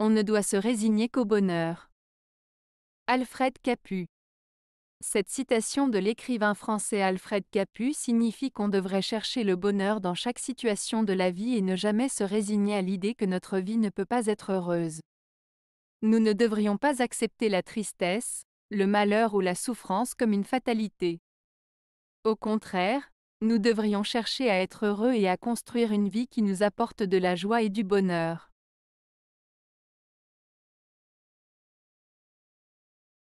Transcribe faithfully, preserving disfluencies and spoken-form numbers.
On ne doit se résigner qu'au bonheur. Alfred Capus. Cette citation de l'écrivain français Alfred Capus signifie qu'on devrait chercher le bonheur dans chaque situation de la vie et ne jamais se résigner à l'idée que notre vie ne peut pas être heureuse. Nous ne devrions pas accepter la tristesse, le malheur ou la souffrance comme une fatalité. Au contraire, nous devrions chercher à être heureux et à construire une vie qui nous apporte de la joie et du bonheur.